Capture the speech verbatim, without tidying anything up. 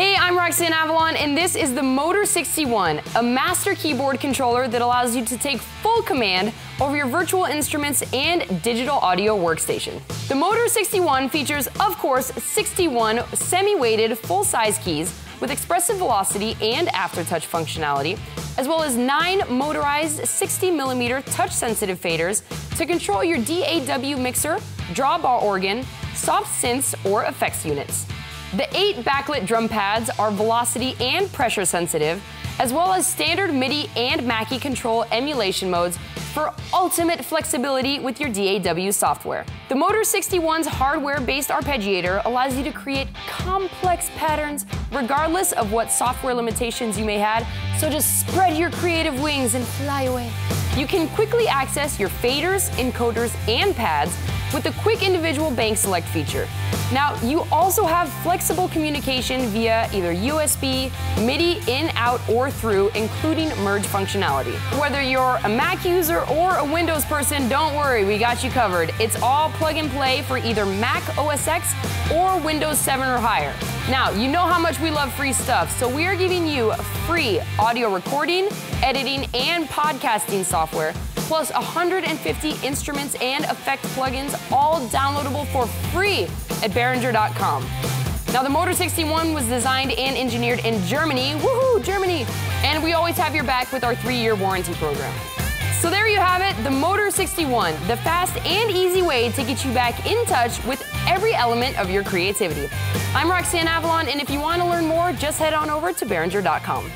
Hey, I'm Roxanne Avalon, and this is the MOTÖR sixty-one, a master keyboard controller that allows you to take full command over your virtual instruments and digital audio workstation. The MOTÖR sixty-one features, of course, sixty-one semi-weighted full-size keys with expressive velocity and aftertouch functionality, as well as nine motorized sixty millimeter touch-sensitive faders to control your D A W mixer, drawbar organ, soft synths, or effects units. The eight backlit drum pads are velocity and pressure sensitive, as well as standard MIDI and Mackie Control emulation modes for ultimate flexibility with your D A W software. The MOTÖR sixty-one's hardware-based arpeggiator allows you to create complex patterns regardless of what software limitations you may have, so just spread your creative wings and fly away. You can quickly access your faders, encoders, and pads with the quick individual bank select feature. Now, you also have flexible communication via either U S B, MIDI, in, out, or through, including merge functionality. Whether you're a Mac user or a Windows person, don't worry, we got you covered. It's all plug and play for either Mac O S X or Windows seven or higher. Now, you know how much we love free stuff, so we are giving you free audio recording, editing, and podcasting software, plus one hundred fifty instruments and effect plugins, all downloadable for free at Behringer dot com. Now, the MOTÖR sixty-one was designed and engineered in Germany. Woohoo, Germany! And we always have your back with our three-year warranty program. So there you have it, the MOTÖR sixty-one, the fast and easy way to get you back in touch with every element of your creativity. I'm Roxanne Avalon, and if you want to learn more, just head on over to Behringer dot com.